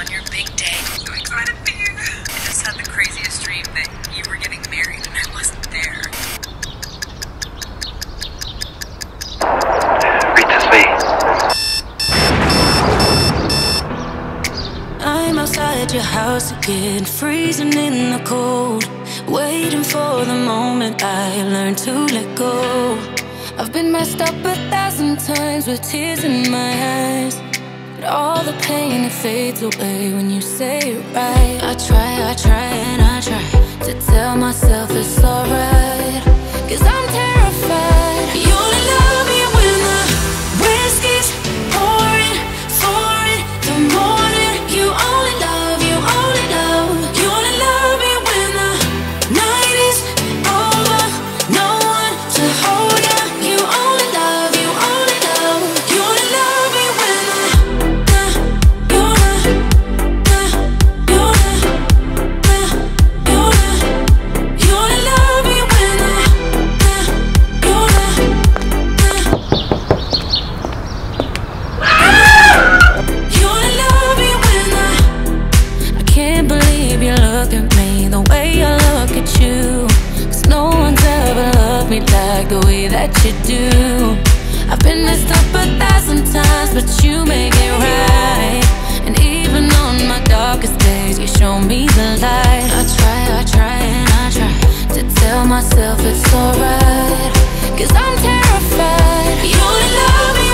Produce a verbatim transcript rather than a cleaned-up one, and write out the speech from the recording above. on your big day. I'm so excited for you. I just had the craziest dream that you were getting married and I wasn't there. Read this way. I'm outside your house again, freezing in the cold, waiting for the moment I learn to let go. I've been messed up a thousand times with tears in my eyes, but all the pain, it fades away when you say it right. I try, I try and I try to tell myself it's alright, cause I'm terrified. You only love me when the whiskey's pouring, pouring the morning. You only love, you only love. You only love me when the night is over, no one to hold you. You only love, you only love. You only love me when the like the way that you do. I've been messed up a thousand times, but you make it right. And even on my darkest days, you show me the light. I try, I try and I try to tell myself it's alright, cause I'm terrified. You only love me